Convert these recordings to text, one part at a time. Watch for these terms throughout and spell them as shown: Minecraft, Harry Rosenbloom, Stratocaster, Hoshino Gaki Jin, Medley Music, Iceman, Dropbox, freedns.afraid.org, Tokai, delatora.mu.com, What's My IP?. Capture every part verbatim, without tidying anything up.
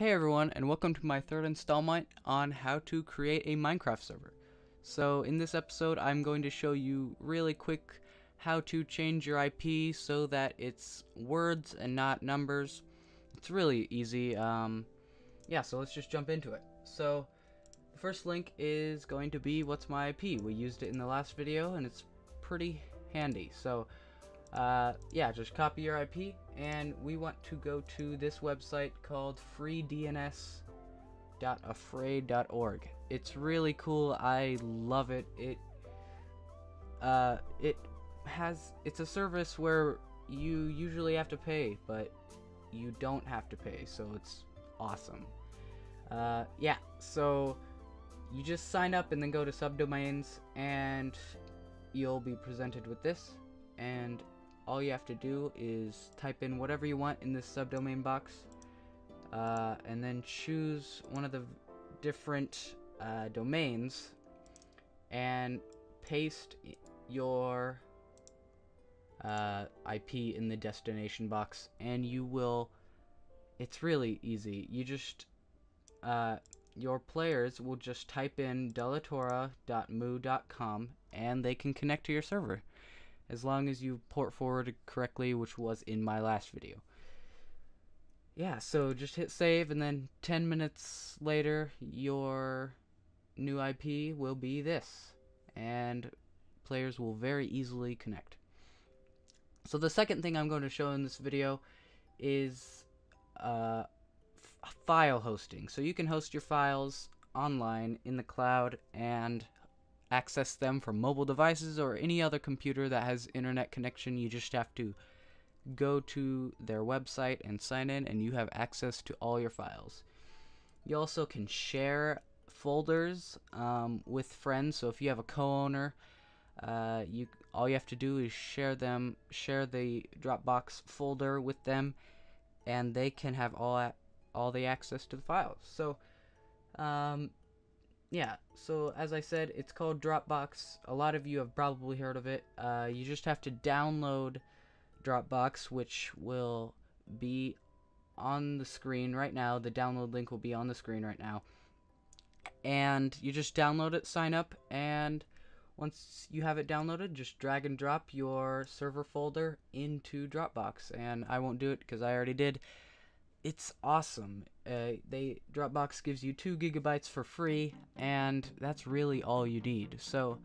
Hey everyone, and welcome to my third installment on how to create a Minecraft server. So in this episode I'm going to show you really quick how to change your I P so that it's words and not numbers. It's really easy. Um, yeah, so let's just jump into it. So the first link is going to be What's My I P? We used it in the last video and it's pretty handy. So uh, yeah, just copy your I P. And we want to go to this website called free D N S dot afraid dot org. It's really cool. I love it. It uh, it has it's a service where you usually have to pay, but you don't have to pay, so it's awesome. Uh, yeah. So you just sign up and then go to subdomains, and you'll be presented with this. And all you have to do is type in whatever you want in this subdomain box, uh, and then choose one of the different uh, domains and paste your uh, I P in the destination box, and you will it's really easy. You just uh, your players will just type in delatora dot mu dot com and they can connect to your server, as long as you port forward correctly, which was in my last video. Yeah, so just hit save, and then ten minutes later, your new I P will be this, and players will very easily connect. So the second thing I'm going to show in this video is uh, file hosting. So you can host your files online in the cloud and access them from mobile devices or any other computer that has internet connection. You just have to go to their website and sign in, and you have access to all your files. You also can share folders um, with friends. So if you have a co-owner, uh, you all you have to do is share them, share the Dropbox folder with them, and they can have all all the access to the files. So. Um, Yeah, so as I said, it's called Dropbox. A lot of you have probably heard of it. Uh, you just have to download Dropbox, which will be on the screen right now. The download link will be on the screen right now. And you just download it, sign up, and once you have it downloaded, just drag and drop your server folder into Dropbox. And I won't do it because I already did. It's awesome. Uh, they Dropbox gives you two gigabytes for free, and that's really all you need. So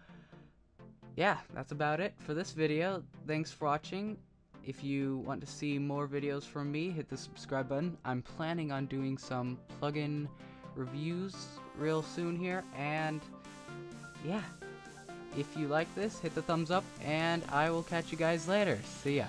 yeah, that's about it for this video. Thanks for watching. If you want to see more videos from me, hit the subscribe button. I'm planning on doing some plugin reviews real soon here, and yeah, if you like this, hit the thumbs up, and I will catch you guys later. See ya.